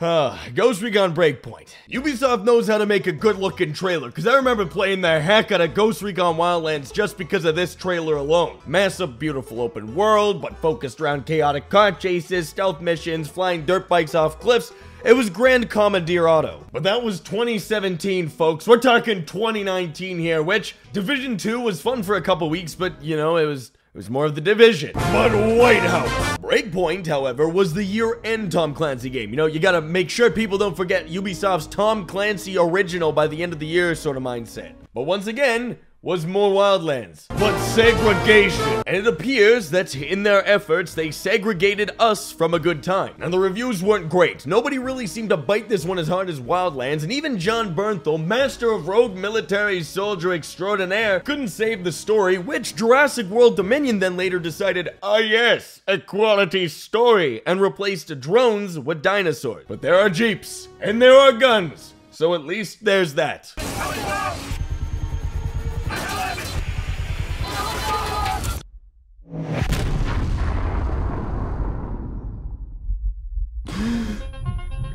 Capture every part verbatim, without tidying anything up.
Uh, Ghost Recon Breakpoint. Ubisoft knows how to make a good-looking trailer, because I remember playing the heck out of Ghost Recon Wildlands just because of this trailer alone. Massive, beautiful open world, but focused around chaotic car chases, stealth missions, flying dirt bikes off cliffs. It was Grand Commodore Auto. But that was twenty seventeen, folks. We're talking twenty nineteen here, which Division two was fun for a couple weeks, but, you know, it was... It was more of the Division, but wait out. Breakpoint, however, was the year-end Tom Clancy game. You know, you gotta make sure people don't forget Ubisoft's Tom Clancy original by the end of the year sort of mindset. But once again, was more Wildlands, but segregation. And it appears that in their efforts, they segregated us from a good time. And the reviews weren't great. Nobody really seemed to bite this one as hard as Wildlands, and even John Bernthal, master of rogue military soldier extraordinaire, couldn't save the story, which Jurassic World Dominion then later decided, ah yes, a quality story, and replaced drones with dinosaurs. But there are jeeps, and there are guns, so at least there's that.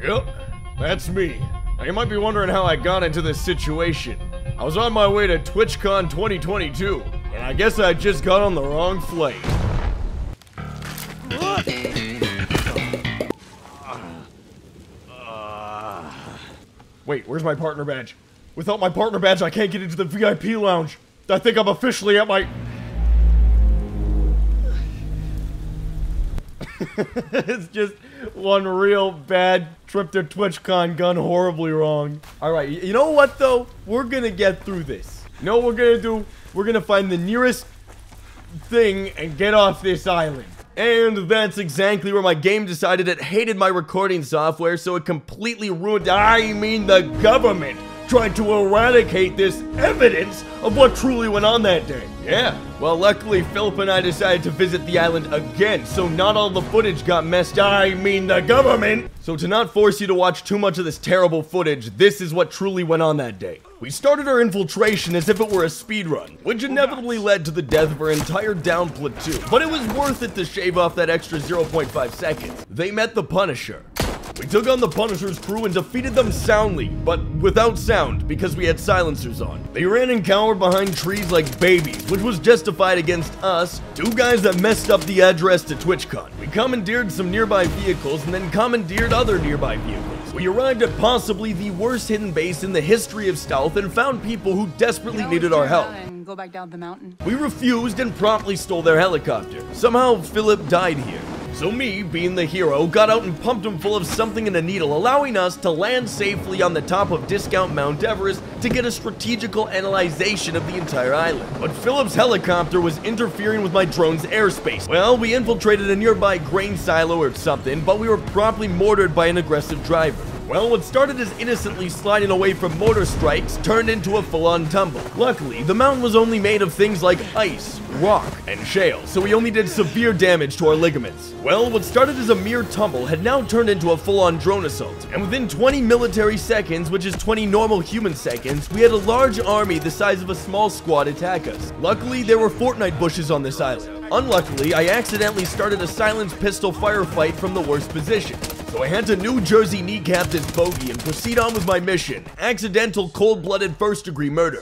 Yep, that's me. Now you might be wondering how I got into this situation. I was on my way to TwitchCon twenty twenty-two, and I guess I just got on the wrong flight. Wait, where's my partner badge? Without my partner badge, I can't get into the V I P lounge. I think I'm officially at my... It's just one real bad trip to TwitchCon gone horribly wrong. All right, you know what though? We're gonna get through this. You know what we're gonna do? We're gonna find the nearest thing and get off this island. And that's exactly where my game decided it hated my recording software, so it completely ruined, I mean the government, tried to eradicate this evidence of what truly went on that day. Yeah, well luckily Philip and I decided to visit the island again, so not all the footage got messed up. I mean the government. So to not force you to watch too much of this terrible footage, this is what truly went on that day. We started our infiltration as if it were a speedrun, which inevitably led to the death of our entire down platoon, but it was worth it to shave off that extra zero point five seconds. They met the Punisher. We took on the Punisher's crew and defeated them soundly, but without sound, because we had silencers on. They ran and cowered behind trees like babies, which was justified against us, two guys that messed up the address to TwitchCon. We commandeered some nearby vehicles and then commandeered other nearby vehicles. We arrived at possibly the worst hidden base in the history of stealth and found people who desperately needed our help. Go back down the mountain. We refused and promptly stole their helicopter. Somehow, Philip died here. So me, being the hero, got out and pumped him full of something in a needle, allowing us to land safely on the top of Discount Mount Everest to get a strategical analyzation of the entire island. But Philip's helicopter was interfering with my drone's airspace. Well, we infiltrated a nearby grain silo or something, but we were promptly mortared by an aggressive driver. Well, what started as innocently sliding away from mortar strikes turned into a full-on tumble. Luckily, the mountain was only made of things like ice, rock, and shale, so we only did severe damage to our ligaments. Well, what started as a mere tumble had now turned into a full-on drone assault, and within twenty military seconds, which is twenty normal human seconds, we had a large army the size of a small squad attack us. Luckily, there were Fortnite bushes on this island. Unluckily, I accidentally started a silenced pistol firefight from the worst position. So I had to New Jersey kneecap this bogey and proceed on with my mission, accidental cold-blooded first-degree murder.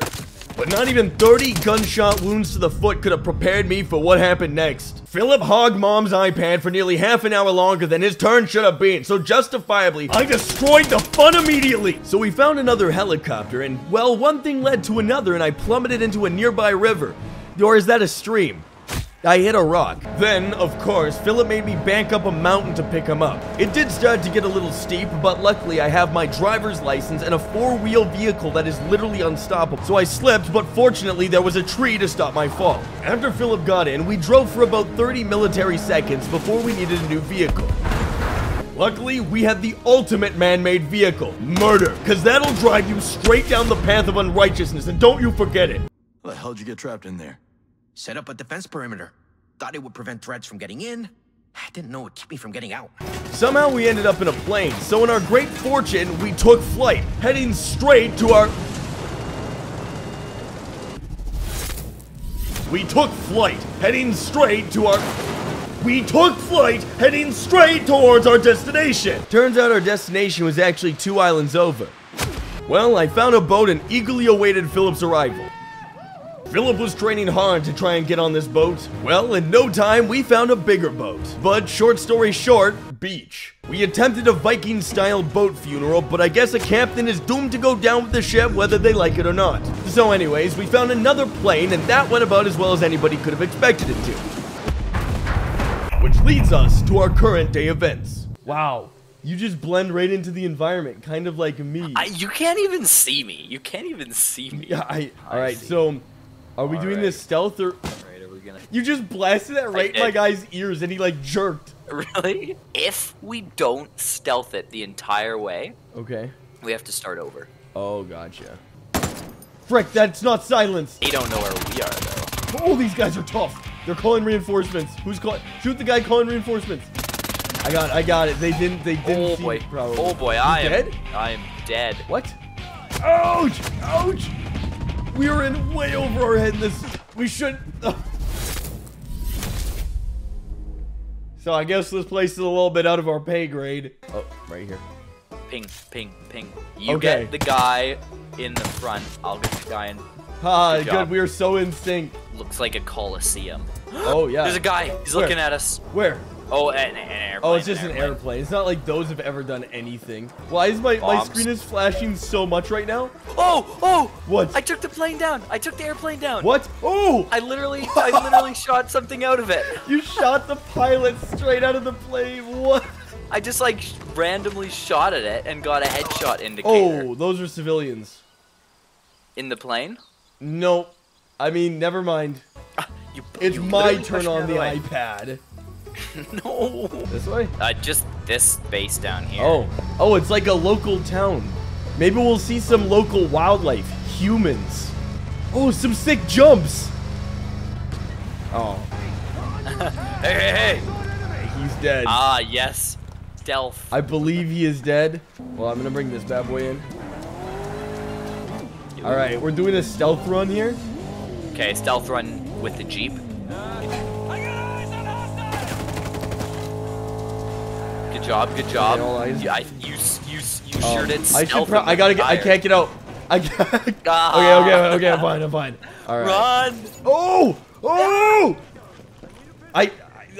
But not even thirty gunshot wounds to the foot could have prepared me for what happened next. Philip hogged Mom's iPad for nearly half an hour longer than his turn should have been, so justifiably, I destroyed the fun immediately! So we found another helicopter and, well, one thing led to another and I plummeted into a nearby river. Or is that a stream? I hit a rock. Then, of course, Philip made me bank up a mountain to pick him up. It did start to get a little steep, but luckily I have my driver's license and a four-wheel vehicle that is literally unstoppable. So I slipped, but fortunately there was a tree to stop my fall. After Philip got in, we drove for about thirty military seconds before we needed a new vehicle. Luckily, we had the ultimate man-made vehicle, murder, because that'll drive you straight down the path of unrighteousness, and don't you forget it. How the hell did you get trapped in there? Set up a defense perimeter. Thought it would prevent threats from getting in. I didn't know it kept me from getting out. Somehow we ended up in a plane, so in our great fortune, we took flight, heading straight to our... We took flight, heading straight to our... we took flight, heading straight towards our destination. Turns out our destination was actually two islands over. Well, I found a boat and eagerly awaited Philip's arrival. Philip was training hard to try and get on this boat. Well, in no time, we found a bigger boat. But short story short, beach. We attempted a Viking-style boat funeral, but I guess a captain is doomed to go down with the ship whether they like it or not. So anyways, we found another plane, and that went about as well as anybody could have expected it to. Which leads us to our current day events. Wow. You just blend right into the environment, kind of like me. I, you can't even see me. You can't even see me. Yeah, I, I all right, so... Are we all doing right. this stealth or? Right, are we gonna... You just blasted that right in my guy's ears, and he like jerked. Really? If we don't stealth it the entire way, okay, we have to start over. Oh, gotcha. Frick, that's not silence. They don't know where we are though. Oh, these guys are tough. They're calling reinforcements. Who's calling? Shoot the guy calling reinforcements. I got, I got it. They didn't, they didn't. Oh see boy. Me, probably. Oh boy, I am dead. I am dead. What? Ouch! Ouch! We are in way over our head in this. We should. So I guess this place is a little bit out of our pay grade. Oh, right here. Ping, ping, ping. You okay. Get the guy in the front. I'll get the guy in. Ah, good, good. We are so in sync. Looks like a coliseum. Oh yeah. There's a guy. He's Where? looking at us. Where? Oh, an, an airplane. Oh, it's just an airplane. an airplane. It's not like those have ever done anything. Why is my, my screen is flashing so much right now? Oh, oh! What? I took the plane down. I took the airplane down. What? Oh! I literally, I literally shot something out of it. You shot the pilot straight out of the plane. What? I just like randomly shot at it and got a headshot indicator. Oh, those are civilians. In the plane? Nope. I mean, never mind. You, it's you my turn on the away. iPad. No. This way? Uh, just this base down here. Oh. Oh, it's like a local town. Maybe we'll see some local wildlife. Humans. Oh, some sick jumps. Oh. Hey, hey, hey. He's dead. Ah, yes. Stealth. I believe he is dead. Well, I'm going to bring this bad boy in. All right, we're doing a stealth run here. Okay, stealth run with the Jeep. Good job, good job. Yeah, I, you you, you um, sure did stealth. I should pro I gotta get. I can't get out. I can't. Ah. Okay, okay, okay. I'm fine. I'm fine. All right. Run! Oh! Oh! I, I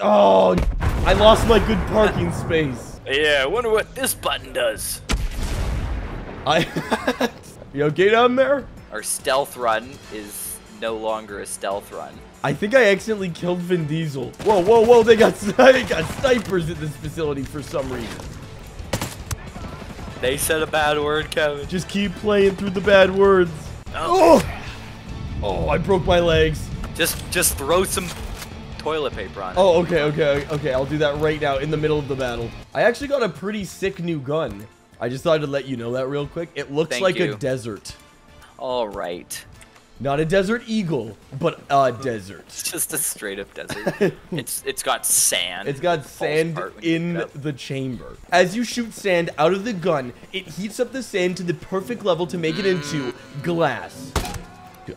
oh! I lost my good parking space. Yeah, I wonder what this button does. I. You okay down there? Our stealth run is no longer a stealth run. I think I accidentally killed Vin Diesel. Whoa, whoa, whoa, they got, they got snipers at this facility for some reason. They said a bad word, Kevin. Just keep playing through the bad words. Oh! Oh, I broke my legs. Just just throw some toilet paper on it. Oh, okay, okay, okay. I'll do that right now in the middle of the battle. I actually got a pretty sick new gun. I just thought I'd let you know that real quick. It looks Thank like you. a desert. All right. Not a desert eagle, but a desert. It's just a straight-up desert. it's It's got sand. It's got sand in the chamber. As you shoot sand out of the gun, it heats up the sand to the perfect level to make it into glass.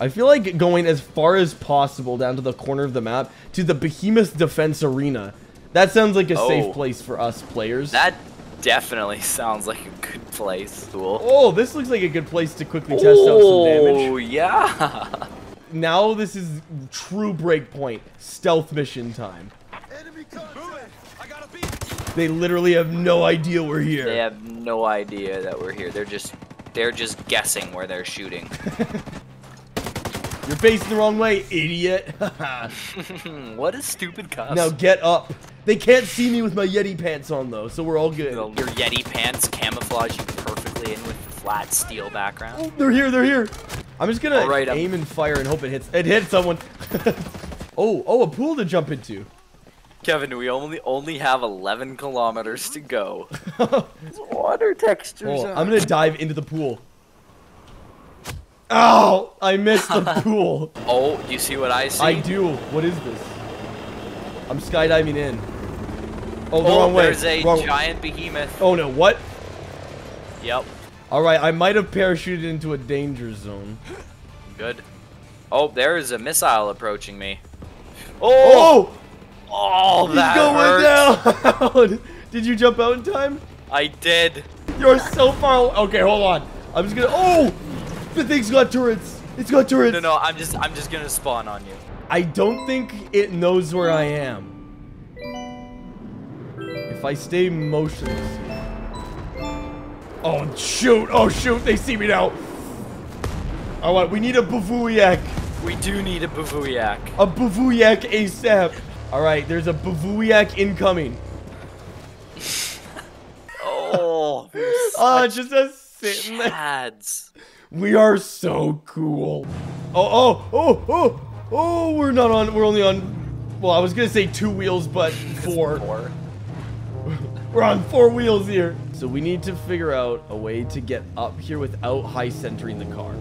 I feel like going as far as possible down to the corner of the map to the Behemoth Defense Arena. That sounds like a oh, safe place for us players. That definitely sounds like a good place. Cool. Oh, this looks like a good place to quickly test oh, out some damage. Oh, yeah. Now this is true Breakpoint. Stealth mission time. Enemy contact. I gotta beat. They literally have no idea we're here. They have no idea that we're here. They're just, they're just guessing where they're shooting. You're facing the wrong way, idiot. What a stupid cuss. Now get up. They can't see me with my Yeti pants on, though, so we're all good. Your Yeti pants camouflage you perfectly in with the flat steel background. Oh, they're here, they're here. I'm just going right, to aim I'm... and fire and hope it hits. It hits someone. oh, oh, a pool to jump into. Kevin, we only only have eleven kilometers to go. These water textures oh, are... I'm going to dive into the pool. Oh, I missed the pool. Oh, you see what I see? I do. What is this? I'm skydiving in. Oh, the oh, wrong way. There's a wrong giant way. behemoth. Oh, no. What? Yep. All right. I might have parachuted into a danger zone. Good. Oh, there is a missile approaching me. Oh! Oh! Oh, he's that going hurts. down. Did you jump out in time? I did. You're so far. Okay, hold on. I'm just gonna. Oh, the thing's got turrets. It's got turrets. No, no, I'm just, I'm just gonna spawn on you. I don't think it knows where I am. If I stay motionless. Oh shoot! Oh shoot! They see me now. All right, we need a bivouac. We do need a bivouac. A bivouac ASAP. All right, there's a bivouac incoming. Oh, oh, just a sitting there. We are so cool. Oh, oh, oh, oh, oh, we're not on, we're only on, well, I was gonna say two wheels, but four. four. We're on four wheels here. So we need to figure out a way to get up here without high centering the car.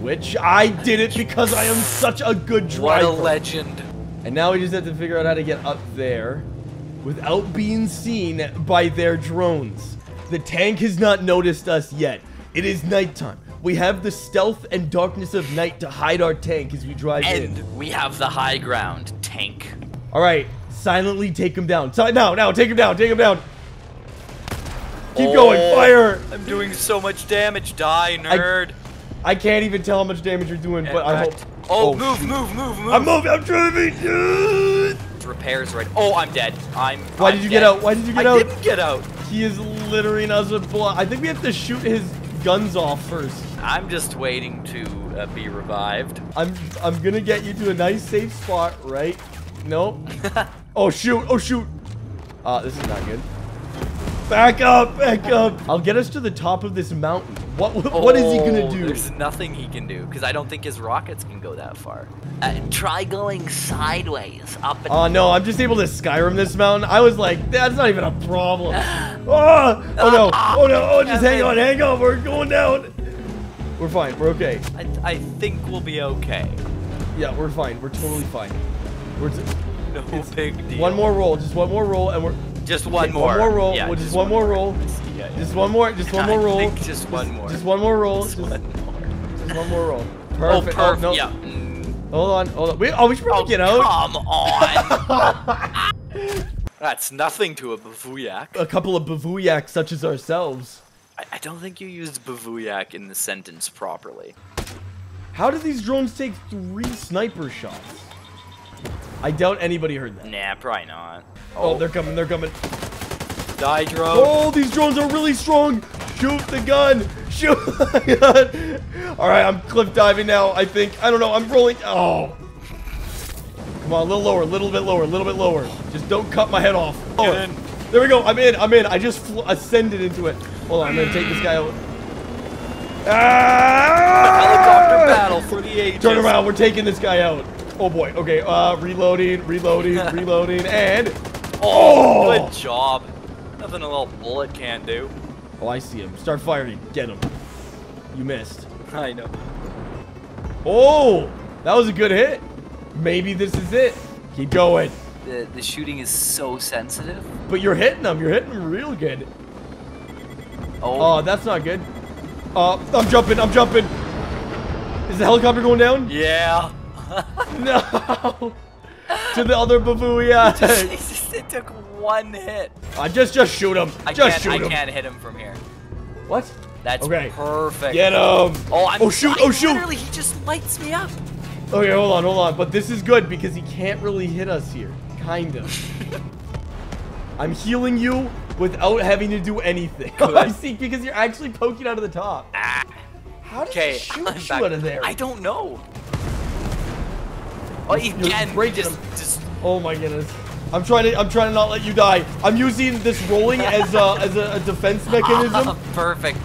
Which I did it because I am such a good driver. What a legend. And now we just have to figure out how to get up there without being seen by their drones. The tank has not noticed us yet. It is nighttime. We have the stealth and darkness of night to hide our tank as we drive and in. And we have the high ground, tank. All right, silently take him down. Si now, now, take him down, take him down. Keep oh, going, fire. I'm doing so much damage. Die, nerd. I I can't even tell how much damage you're doing, but I hope. Oh, oh move, move, move, move! I'm moving. I'm trying to be dude. Repairs right. Oh, I'm dead. I'm. Why I'm did you dead. get out? Why did you get I out? I didn't get out. He is littering us with blood. I think we have to shoot his guns off first. I'm just waiting to uh, be revived. I'm. I'm gonna get you to a nice safe spot, right? Nope. Oh shoot! Oh shoot! Uh, this is not good. Back up! Back up! I'll get us to the top of this mountain. What, what, oh, what is he gonna do? There's nothing he can do because I don't think his rockets can go that far. Uh, try going sideways up. Oh uh, no! I'm just able to Skyrim this mountain. I was like, that's not even a problem. Oh, oh no! Oh no! Oh, just hang on, hang on. We're going down. We're fine. We're okay. I, I think we'll be okay. Yeah, we're fine. We're totally fine. We're no big deal. One more roll. Just one more roll, and we're. Just one okay, more. One more roll. Yeah, well, just, just one, one more roll. Yeah, yeah. Just one more. Just one more roll. Just, just one more. Just one more roll. Just, just, one, more. just one more roll. Perfect. Oh, perfect. Oh, no. Yeah. Hold on. Hold on. We, oh, we should probably oh, get out. Come on. That's nothing to a bivouac. A couple of bivouacs such as ourselves. I, I don't think you used bivouac in the sentence properly. How did these drones take three sniper shots? I doubt anybody heard that. Nah, probably not. Oh, oh they're coming, they're coming. Die, drone. Oh, these drones are really strong. Shoot the gun. Shoot the gun. All right, I'm cliff diving now, I think. I don't know, I'm rolling. Oh. Come on, a little lower, a little bit lower, a little bit lower. Just don't cut my head off. Lower. There we go, I'm in, I'm in. I just fl ascended into it. Hold on, I'm gonna take this guy out. Ah! Helicopter battle for the ages. Turn around, we're taking this guy out. Oh boy, okay, uh, reloading, reloading, reloading, and... Oh! Good job. Nothing a little bullet can do. Oh, I see him. Start firing. Get him. You missed. I know. Oh! That was a good hit. Maybe this is it. Keep going. The, the shooting is so sensitive. But you're hitting them. You're hitting them real good. Oh, oh that's not good. Uh, I'm jumping, I'm jumping. Is the helicopter going down? Yeah. No! To the other bivouac! It took one hit. I just, just shoot him. I just shoot him. I can't hit him from here. What? That's okay. Perfect. Get him! Oh, I'm, oh shoot! I, oh shoot! Literally, he just lights me up. Okay, hold on, hold on. But this is good because he can't really hit us here. Kind of. I'm healing you without having to do anything. I see, because you're actually poking out of the top. Ah. How did he shoot you out of there? I don't know. Oh, again, just, just. Oh my goodness! I'm trying to, I'm trying to not let you die. I'm using this rolling as a, as a, a defense mechanism. Perfect,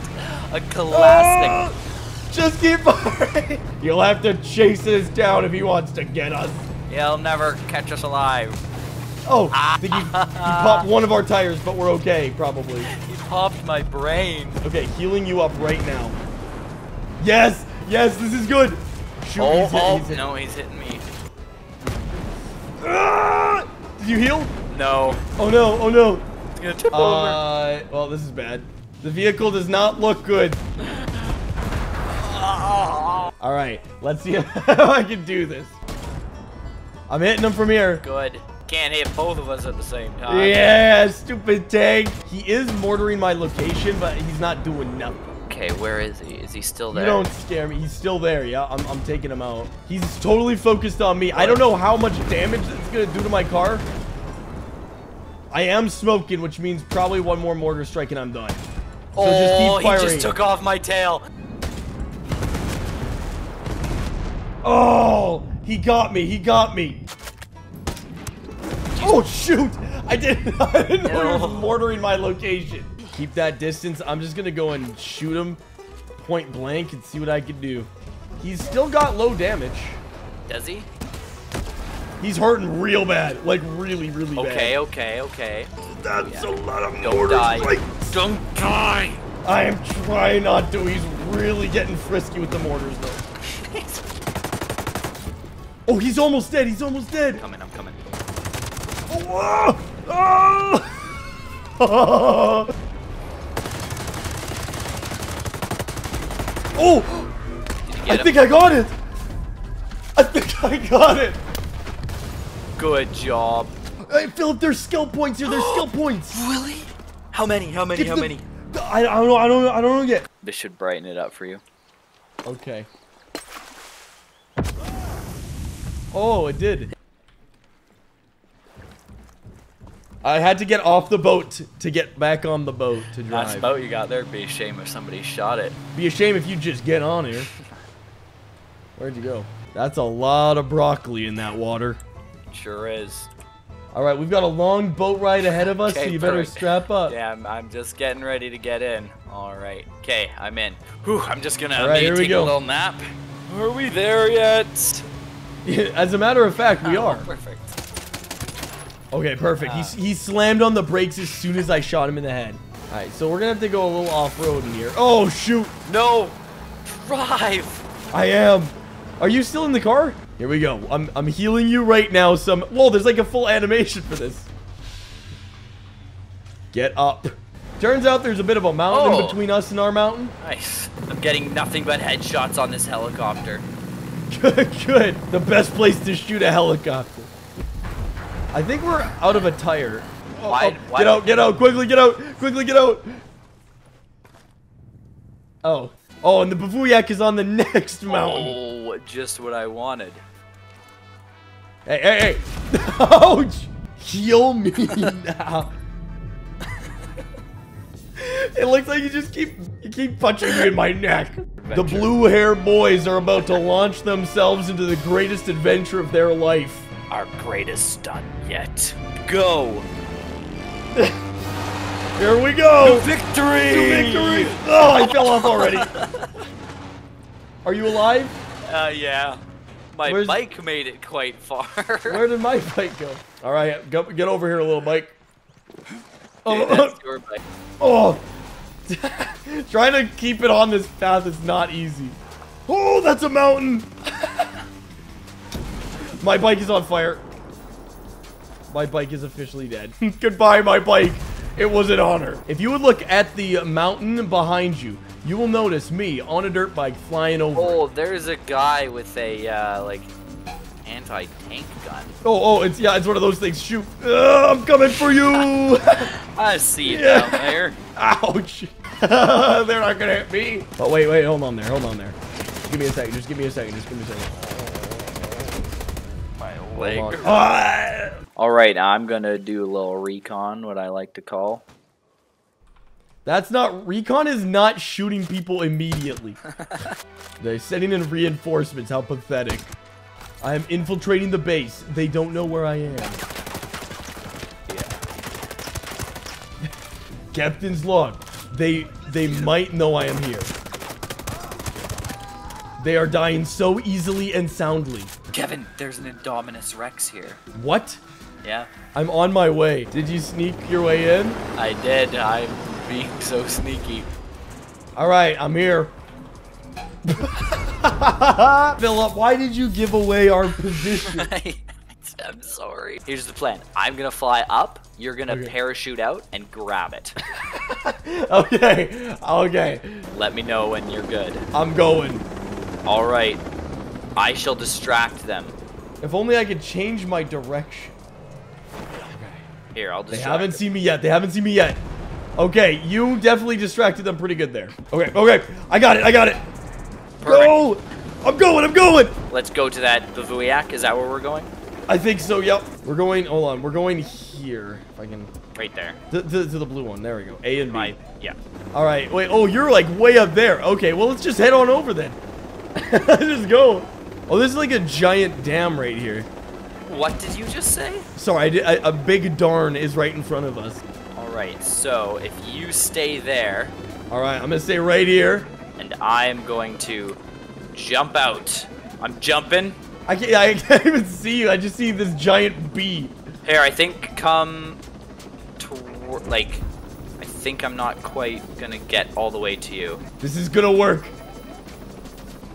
a classic. Oh, just keep firing. You'll have to chase us down if he wants to get us. He'll never catch us alive. Oh, I think he, he popped one of our tires, but we're okay, probably. He popped my brain. Okay, healing you up right now. Yes, yes, this is good. Shoot, oh, he's hitting, oh he's hitting. No, he's hitting me. Did you heal? No. Oh no, oh no. It's gonna tip uh, over. Well, this is bad. The vehicle does not look good. Alright, let's see if I can do this. I'm hitting him from here. Good. Can't hit both of us at the same time. Yeah, stupid tank. He is mortaring my location, but he's not doing nothing. Okay, where is he? Is he still there? You don't scare me. He's still there, yeah? I'm, I'm taking him out. He's totally focused on me. What? I don't know how much damage it's going to do to my car. I am smoking, which means probably one more mortar strike and I'm done. So oh, just keep firing. He just took off my tail. Oh, he got me. He got me. Oh, shoot. I didn't, I didn't no. know he was mortaring my location. Keep that distance. I'm just going to go and shoot him point blank and see what I can do. He's still got low damage. Does he? He's hurting real bad. Like, really, really okay, bad. Okay, okay, okay. That's yeah. a lot of Don't mortars. Die. Like, Don't die. I am trying not to. He's really getting frisky with the mortars, though. Oh, he's almost dead. He's almost dead. I'm coming, I'm coming. Oh, oh, oh. Oh! I him? think I got it! I think I got it! Good job. Hey, Philip, there's skill points here. There's skill points. Really? How many? How many? Get how the, many? I, I don't know. I don't know. I don't know yet. This should brighten it up for you. Okay. Oh, it did. I had to get off the boat to get back on the boat to drive. Nice boat you got there. It'd be a shame if somebody shot it. Be a shame if you just get on here. Where'd you go? That's a lot of broccoli in that water. Sure is. All right, we've got a long boat ride ahead of us, okay, so you better perfect. strap up. Yeah, I'm, I'm just getting ready to get in. All right. Okay, I'm in. Whew, I'm just going right, to take go. a little nap. Are we there yet? As a matter of fact, we oh, are. Perfect. Okay, perfect. He, he slammed on the brakes as soon as I shot him in the head. All right, so we're going to have to go a little off-roading here. Oh, shoot. No. Drive. I am. Are you still in the car? Here we go. I'm, I'm healing you right now. Some Whoa, there's like a full animation for this. Get up. Turns out there's a bit of a mountain oh. between us and our mountain. Nice. I'm getting nothing but headshots on this helicopter. Good, good. The best place to shoot a helicopter. I think we're out of a tire. Oh, why, oh, why get out, get out, quickly get out, quickly get out. Oh. Oh, and the Bavuyak is on the next mountain. Oh, just what I wanted. Hey, hey, hey. Ouch. Heal me now. It looks like you just keep you keep punching me in my neck. Adventure. The blue hair boys are about to launch themselves into the greatest adventure of their life. Our greatest stunt yet. Go! Here we go! To victory! To victory! Oh, I fell off already. Are you alive? Uh, yeah. My Where's... bike made it quite far. Where did my bike go? All right, go, get over here, little bike. Oh, yeah, that's your bike. Oh! Trying to keep it on this path is not easy. Oh, that's a mountain! My bike is on fire. My bike is officially dead. Goodbye, my bike. It was an honor. If you would look at the mountain behind you, you will notice me on a dirt bike flying over. Oh, there's a guy with a, uh, like, anti-tank gun. Oh, oh, it's, yeah, it's one of those things. Shoot. Uh, I'm coming for you. I see you yeah. down there. Ouch. They're not gonna hit me. Oh, wait, wait, hold on there. Hold on there. Give me a second. Just give me a second. Just give me a second. Ah. All right, I'm gonna do a little recon, what I like to call. That's not recon is not shooting people immediately. They're sending in reinforcements. How pathetic! I am infiltrating the base. They don't know where I am. Yeah. Captain's log. They they might know I am here. They are dying so easily and soundly. Kevin, there's an Indominus Rex here. What? Yeah. I'm on my way. Did you sneak your way in? I did. I'm being so sneaky. All right, I'm here. Philip, why did you give away our position? I'm sorry. Here's the plan. I'm going to fly up. You're going to okay. parachute out and grab it. Okay. Okay. Let me know when you're good. I'm going. All right. I shall distract them. If only I could change my direction. Okay. Here, I'll distract They haven't them. seen me yet. They haven't seen me yet. Okay, you definitely distracted them pretty good there. Okay, okay. I got it. I got it. Perfect. Go! I'm going. I'm going. Let's go to that Bavuiak. Is that where we're going? I think so. Yep. We're going. Hold on. We're going here. If I can. Right there. To, to, to the blue one. There we go. A and B. My, yeah. All right. Wait. Oh, you're like way up there. Okay. Well, let's just head on over then. Just go. Oh, this is like a giant dam right here. What did you just say? Sorry. I did, I, a big darn is right in front of us. All right. So if you stay there. All right. I'm gonna stay right here. And I'm going to jump out. I'm jumping. I can't, I can't even see you. I just see this giant bee. Here, I think come toward, like, I think I'm not quite gonna get all the way to you. This is gonna work.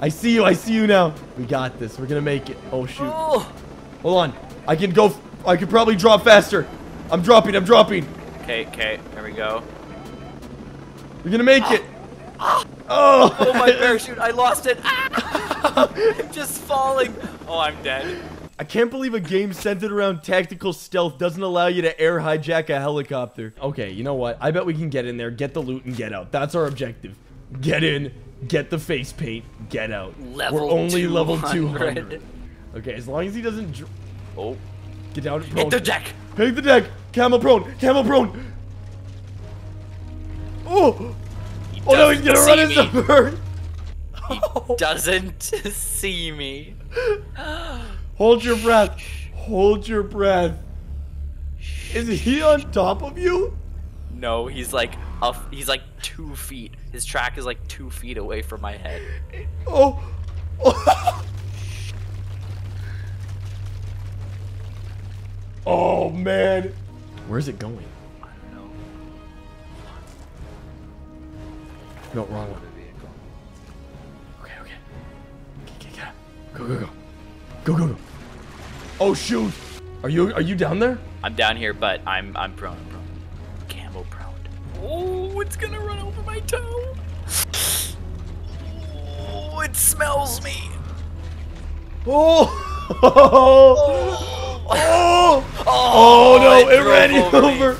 I see you. I see you now. We got this. We're gonna make it. Oh, shoot. Oh. Hold on. I can go. I could probably drop faster. I'm dropping. I'm dropping. Okay, okay. There we go. We're gonna make ah. it. Ah. Oh. Oh, my parachute. I lost it. Ah. I'm just falling. Oh, I'm dead. I can't believe a game centered around tactical stealth doesn't allow you to air hijack a helicopter. Okay, you know what? I bet we can get in there, get the loot, and get out. That's our objective. Get in, get the face paint, get out. Level We're only two hundred. Level two hundred. Okay, as long as he doesn't... Dr oh. Get down. Prone. Hit the deck. Hit the deck. Camel prone. Camel prone. Oh. Oh, no, he's gonna run into her. He doesn't see me. Hold your breath. Hold your breath. Is he on top of you? No, he's like a, he's like two feet. His track is like two feet away from my head. Oh. Oh, oh man. Where's it going? I don't know. No, wrong one. Okay, okay. Get, get, get up. Go, go, go. Go, go, go. Oh shoot! Are you are you down there? I'm down here, but I'm I'm prone, I'm prone. Camel prone. Oh, it's gonna run over my toe. Oh, it smells me. Oh! Oh! Oh, oh no! It, it ran you over. over.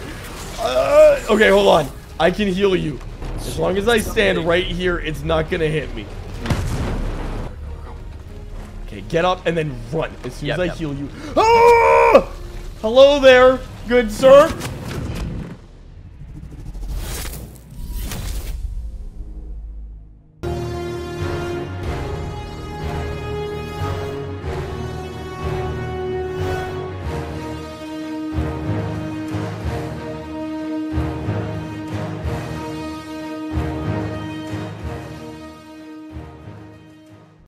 Uh, okay, hold on. I can heal you. As long as I stand right here, it's not gonna hit me. Okay, get up and then run as soon yep, as I yep. heal you. Ah! Hello there, good sir.